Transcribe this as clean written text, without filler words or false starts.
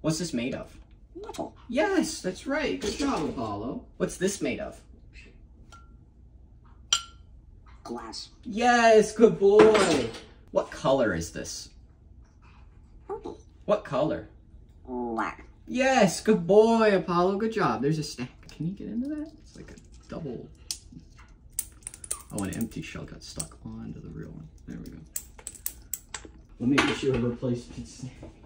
What's this made of? Metal. Yes, that's right. Good job, Apollo. What's this made of? Glass. Yes, good boy. What color is this? Purple. What color? Black. Yes, good boy, Apollo. Good job. There's a snack. Can you get into that? It's like a double. Oh, an empty shell got stuck onto the real one. There we go. Let me get you a replacement snack.